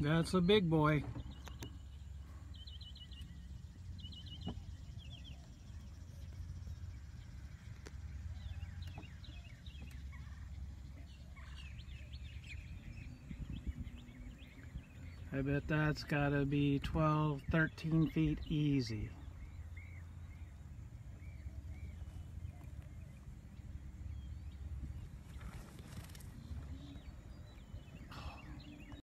That's a big boy. I bet that's got to be 12, 13 feet easy.